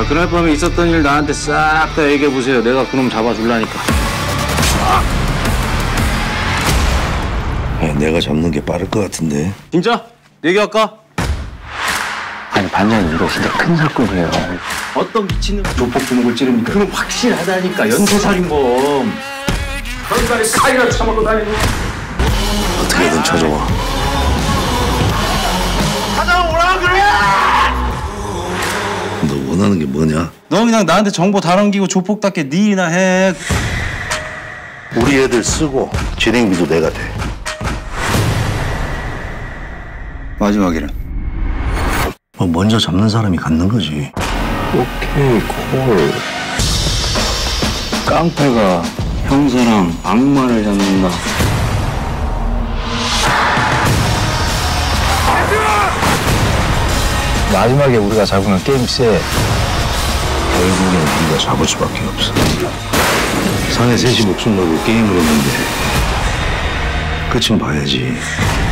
자, 그날 밤에 있었던 일 나한테 싹 다 얘기해보세요. 내가 그놈 잡아줄라니까. 야, 내가 잡는 게 빠를 것 같은데. 진짜? 얘기할까? 아니, 반장이 이거 진짜 큰 사건이에요. 어떤 미친놈 조폭 주먹을 찌릅니까? 그럼 확실하다니까, 연쇄살인범. 현장에 칼이라도 참고 다니고. 어떻게든 찾아와. 찾아오라 그래! 너 원하는 게 뭐냐? 너 그냥 나한테 정보 다 넘기고 조폭답게 네 일이나 해. 우리 애들 쓰고 진행비도 내가 돼. 마지막에는? 먼저 잡는 사람이 갖는 거지. 오케이, 콜. 깡패가 형사랑 악마를 잡는다. 마지막에 우리가 잡으면 게임 세. 결국엔 우리가 잡을 수밖에 없어. 사내 셋이 목숨 걸고 게임을 했는데 끝은 봐야지.